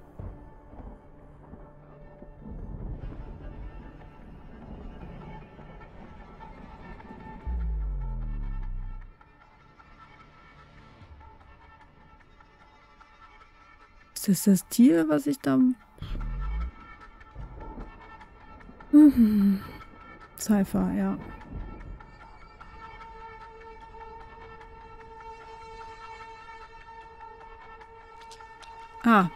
Ist das das Tier, was ich da... Mhm. Cypher, ja. Ah,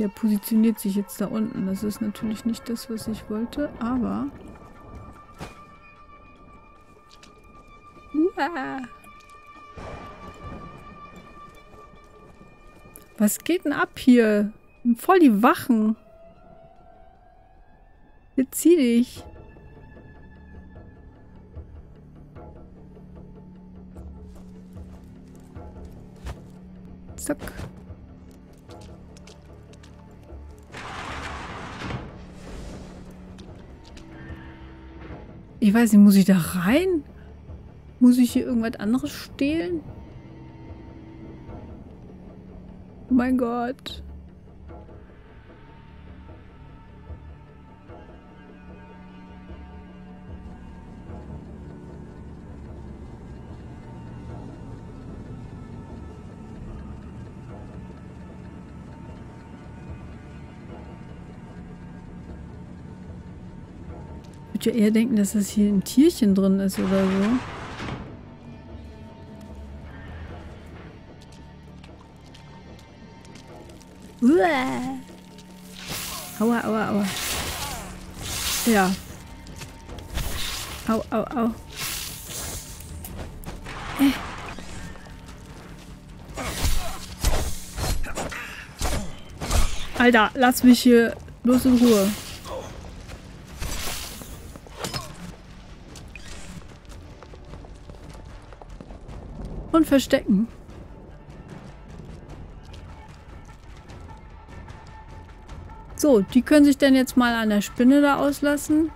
der positioniert sich jetzt da unten. Das ist natürlich nicht das, was ich wollte, aber... Uah. Was geht denn ab hier? Voll die Wachen. Jetzt zieh dich. Zack. Ich weiß nicht, muss ich da rein? Muss ich hier irgendwas anderes stehlen? Oh mein Gott. Ich würde ja eher denken, dass das hier ein Tierchen drin ist oder so. Uah. Aua, aua, aua. Ja. Au, au, au. Alter, lass mich hier bloß in Ruhe. Und verstecken. So, die können sich dann jetzt mal an der Spinne da auslassen.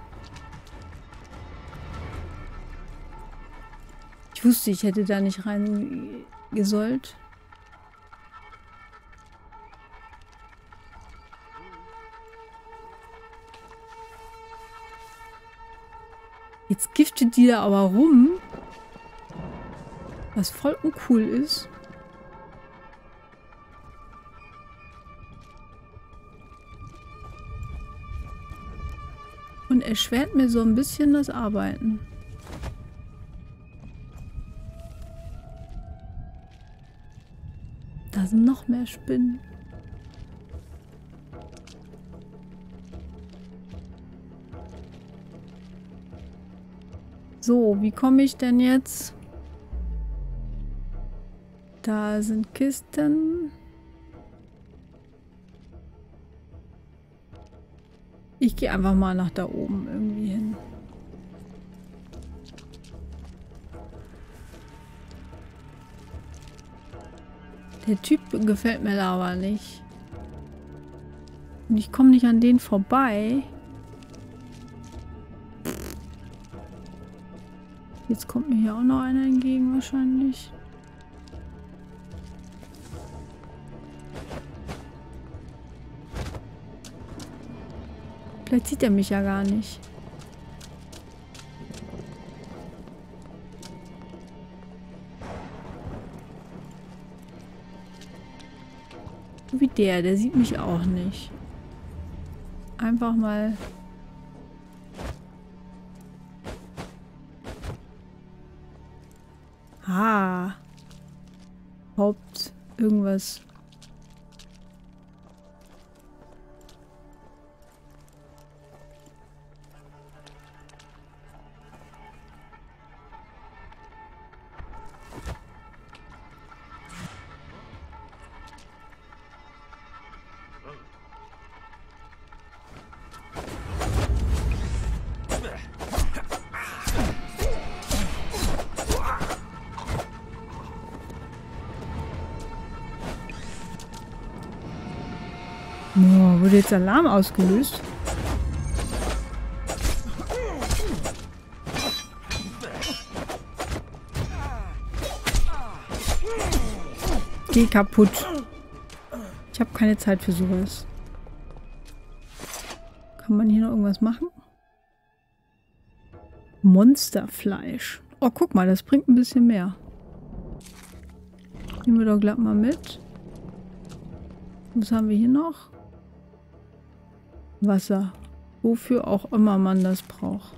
Ich wusste, ich hätte da nicht rein gesollt. Jetzt giftet die da aber rum. Was voll uncool ist. Und erschwert mir so ein bisschen das Arbeiten. Da sind noch mehr Spinnen. So, wie komme ich denn jetzt Da sind Kisten. Ich gehe einfach mal nach da oben irgendwie hin. Der Typ gefällt mir da aber nicht. Und ich komme nicht an den vorbei. Jetzt kommt mir hier auch noch einer entgegen wahrscheinlich. Vielleicht sieht er mich ja gar nicht. So wie der sieht mich auch nicht. Einfach mal... Ah. Haupt irgendwas... Wurde jetzt Alarm ausgelöst? Geh kaputt. Ich habe keine Zeit für sowas. Kann man hier noch irgendwas machen? Monsterfleisch. Oh, guck mal, das bringt ein bisschen mehr. Nehmen wir doch glatt mal mit. Was haben wir hier noch? Wasser. Wofür auch immer man das braucht.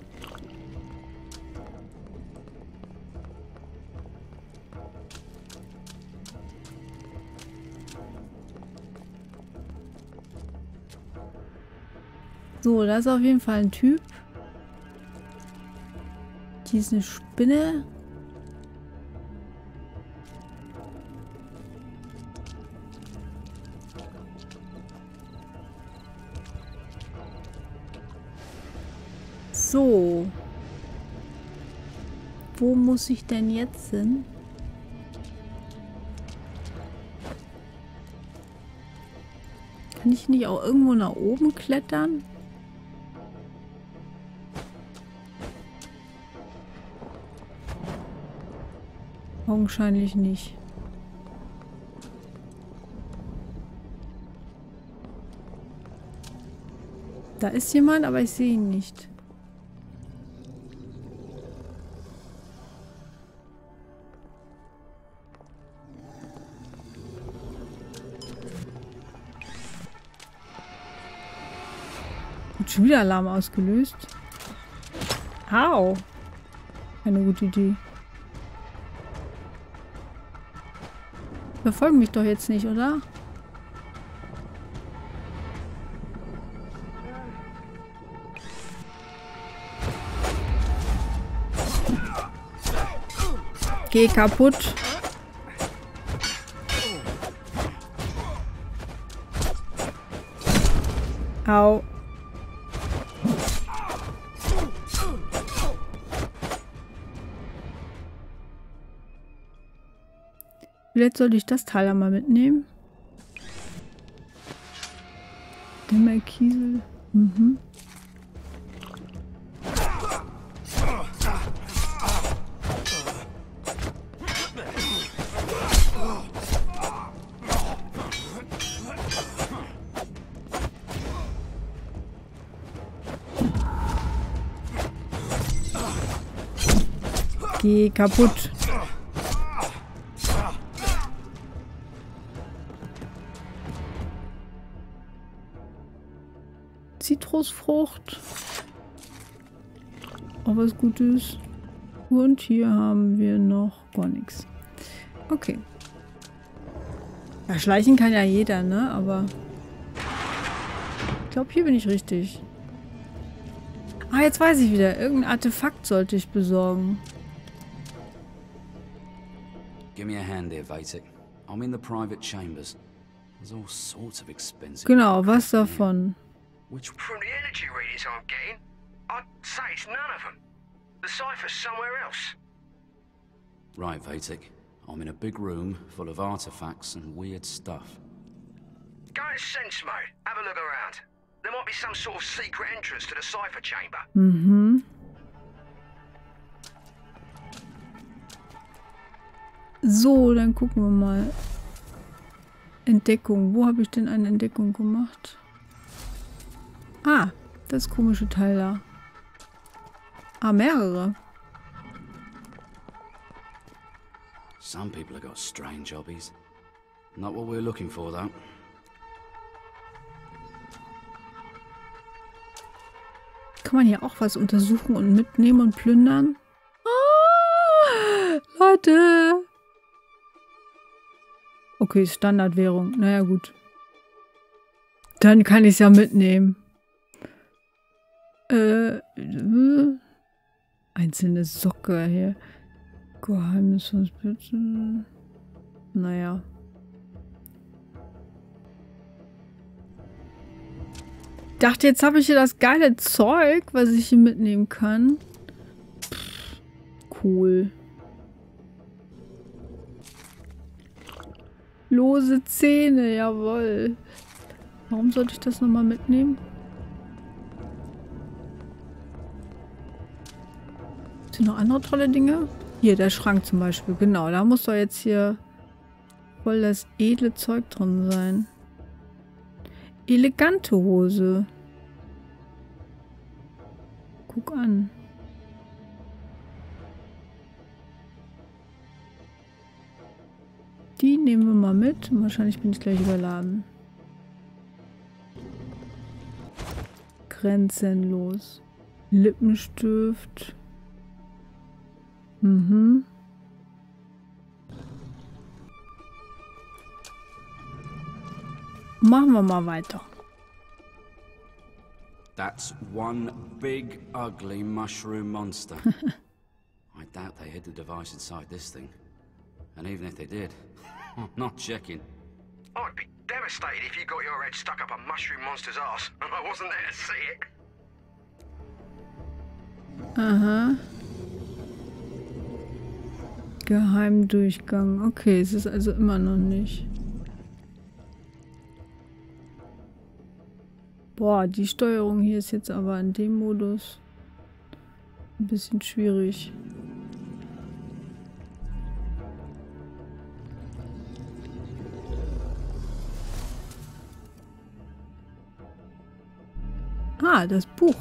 So, da ist auf jeden Fall ein Typ. Hier ist eine Spinne. So. Wo muss ich denn jetzt hin? Kann ich nicht auch irgendwo nach oben klettern? Augenscheinlich nicht. Da ist jemand, aber ich sehe ihn nicht. Schon wieder Alarm ausgelöst. Au! Eine gute Idee. Verfolgen mich doch jetzt nicht, oder? Geh kaputt. Au. Vielleicht sollte ich das Teil einmal mitnehmen. Dämmer Kiesel. Mhm. Geh kaputt. Zitrusfrucht. Auch was Gutes. Und hier haben wir noch gar nichts. Okay. Ja, schleichen kann ja jeder, ne? Aber ich glaube, hier bin ich richtig. Ah, jetzt weiß ich wieder. Irgendein Artefakt sollte ich besorgen. Give me a hand there, Isaac. Genau, was davon? Right, Vatic. I'm in a big room full of artifacts and weird stuff. Go to Sense Mode. Have a look around. There might be some sort of secret entrance to the cipher chamber. Mhm. So, dann gucken wir mal. Entdeckung. Wo habe ich denn eine Entdeckung gemacht? Ah, das komische Teil da. Ah, mehrere. Some people have got strange hobbies. Not what we're looking for, though. Kann man hier auch was untersuchen und mitnehmen und plündern? Ah, Leute! Okay, Standardwährung. Naja, gut. Dann kann ich es ja mitnehmen. Einzelne Socke hier. Geheimnis was bitte. Naja. Ich dachte, jetzt habe ich hier das geile Zeug, was ich hier mitnehmen kann. Pff, cool. Lose Zähne, jawohl. Warum sollte ich das nochmal mitnehmen? Sind noch andere tolle Dinge? Hier, der Schrank zum Beispiel. Genau, da muss doch jetzt hier voll das edle Zeug drin sein. Elegante Hose. Guck an. Die nehmen wir mal mit. Wahrscheinlich bin ich gleich überladen. Grenzenlos. Lippenstift. Mhm. Machen wir mal weiter. That's one big ugly mushroom monster. I doubt they hid the device inside this thing. And even if they did, I'm not checking. I'd be devastated if you got your head stuck up a mushroom monster's ass and I wasn't there to see it. Aha. Geheimdurchgang. Okay, es ist also immer noch nicht. Boah, die Steuerung hier ist jetzt aber in dem Modus ein bisschen schwierig. Ah, das Buch.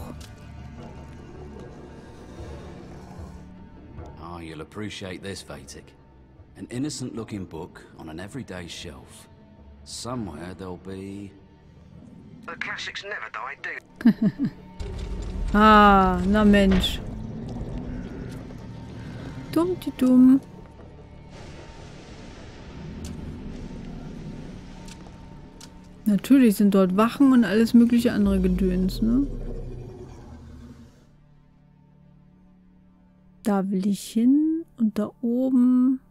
You'll appreciate this, Vatic. An innocent-looking book on an everyday shelf. Somewhere there'll be... The classics never die, do. Ah, na Mensch. Dumm-di-dumm. Natürlich sind dort Wachen und alles mögliche andere Gedöns, ne? Da will ich hin und da oben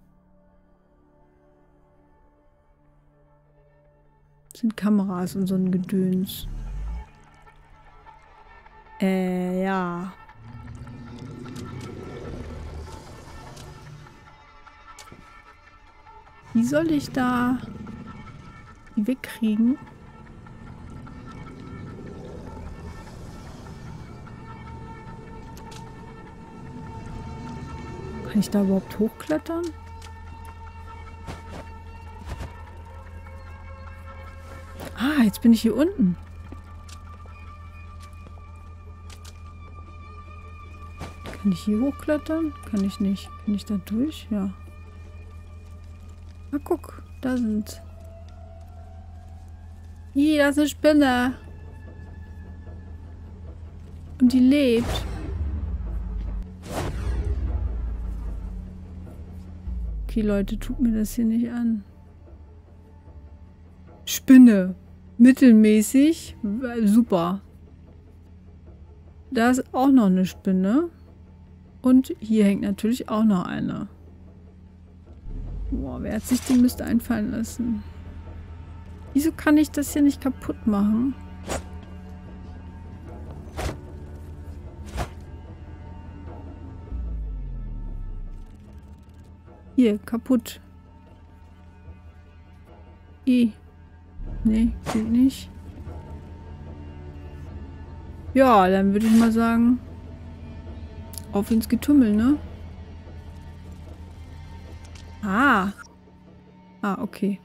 sind Kameras und so ein Gedöns. Ja. Wie soll ich da die wegkriegen? Kann ich da überhaupt hochklettern? Ah, jetzt bin ich hier unten. Kann ich hier hochklettern? Kann ich nicht. Kann ich da durch? Ja. Ah, guck. Da sind... Ih, da ist eine Spinne. Und die lebt. Leute, tut mir das hier nicht an. Spinne. Mittelmäßig. Super. Da ist auch noch eine Spinne. Und hier hängt natürlich auch noch eine. Boah, wer hat sich den Mist einfallen lassen? Wieso kann ich das hier nicht kaputt machen? Hier, kaputt. Nee, geht nicht. Ja, dann würde ich mal sagen, auf ins Getümmel, ne? Okay.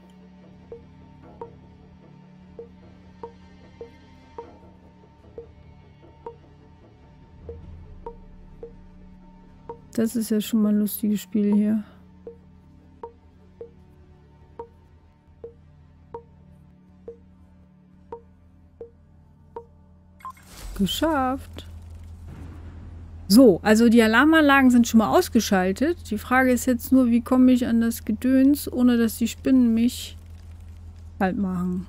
Das ist ja schon mal ein lustiges Spiel hier. Geschafft. So, also die Alarmanlagen sind schon mal ausgeschaltet. Die Frage ist jetzt nur, wie komme ich an das Gedöns, ohne dass die Spinnen mich kalt machen.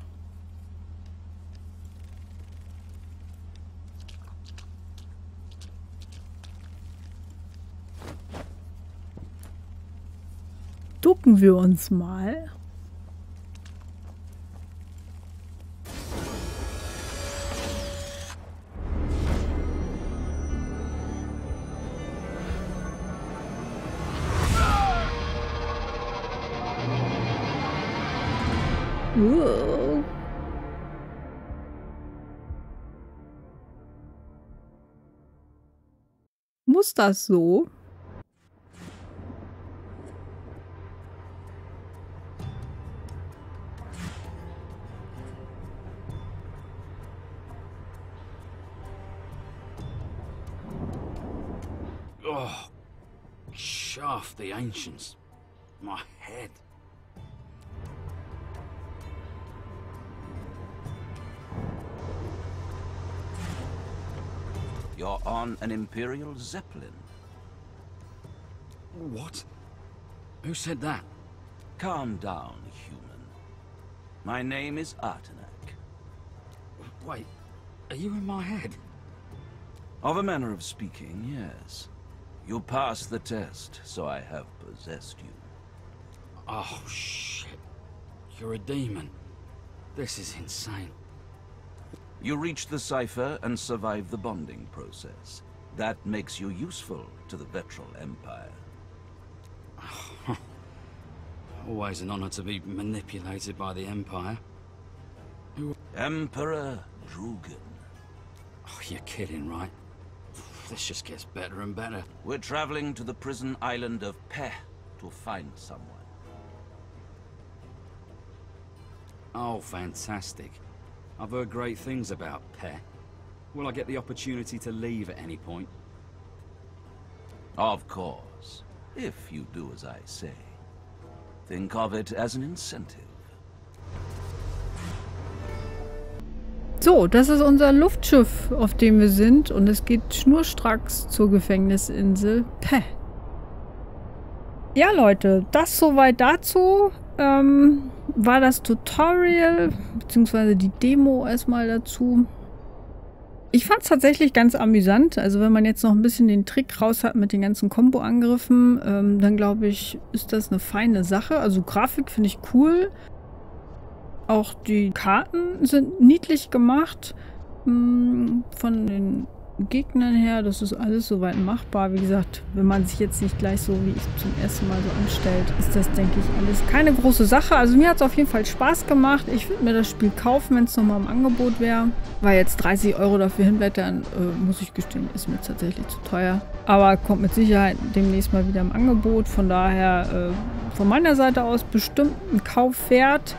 Ducken wir uns mal. Muss das so? Oh, shaft the ancients. My head. You're on an Imperial Zeppelin. What? Who said that? Calm down, human. My name is Artanak. Wait, are you in my head? Of a manner of speaking, yes. You passed the test, so I have possessed you. Oh, shit. You're a demon. This is insane. You reach the cipher and survive the bonding process. That makes you useful to the Vetral Empire. Always an honor to be manipulated by the Empire. Emperor Drugen. Oh, you're kidding, right? This just gets better and better. We're traveling to the prison island of Peh to find someone. Oh, fantastic. I've heard great things about Peh. Will I get the opportunity to leave at any point? Of course. If you do as I say. Think of it as an incentive. So, das ist unser Luftschiff, auf dem wir sind. Und es geht schnurstracks zur Gefängnisinsel Peh. Ja, Leute, das soweit dazu. War das Tutorial, beziehungsweise die Demo erstmal dazu. Ich fand es tatsächlich ganz amüsant. Also wenn man jetzt noch ein bisschen den Trick raus hat mit den ganzen Kombo-Angriffen, dann glaube ich, ist das eine feine Sache. Also Grafik finde ich cool. Auch die Karten sind niedlich gemacht. Von den Gegnern her, das ist alles soweit machbar. Wie gesagt, wenn man sich jetzt nicht gleich so, wie ich zum ersten Mal so anstellt, ist das, denke ich, alles keine große Sache. Also mir hat es auf jeden Fall Spaß gemacht. Ich würde mir das Spiel kaufen, wenn es nochmal im Angebot wäre. Weil jetzt 30 Euro dafür hinwettern, muss ich gestehen, ist mir tatsächlich zu teuer. Aber kommt mit Sicherheit demnächst mal wieder im Angebot. Von daher von meiner Seite aus bestimmt ein Kauf wert.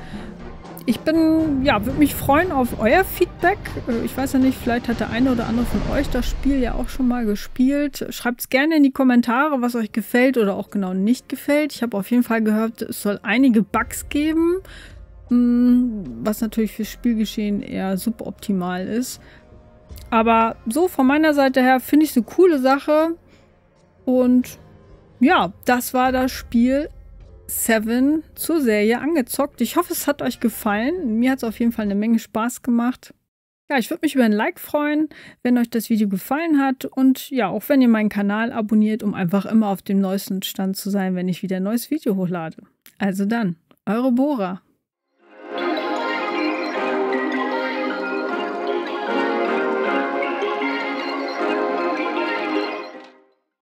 Ich bin, ja, würde mich freuen auf euer Feedback. Ich weiß ja nicht, vielleicht hat der eine oder andere von euch das Spiel ja auch schon mal gespielt. Schreibt es gerne in die Kommentare, was euch gefällt oder auch genau nicht gefällt. Ich habe auf jeden Fall gehört, es soll einige Bugs geben, was natürlich fürs Spielgeschehen eher suboptimal ist. Aber so von meiner Seite her finde ich es eine coole Sache. Und ja, das war das Spiel Seven zur Serie Angezockt. Ich hoffe, es hat euch gefallen. Mir hat es auf jeden Fall eine Menge Spaß gemacht. Ja, ich würde mich über ein Like freuen, wenn euch das Video gefallen hat. Und ja, auch wenn ihr meinen Kanal abonniert, um einfach immer auf dem neuesten Stand zu sein, wenn ich wieder ein neues Video hochlade. Also dann, eure Bora.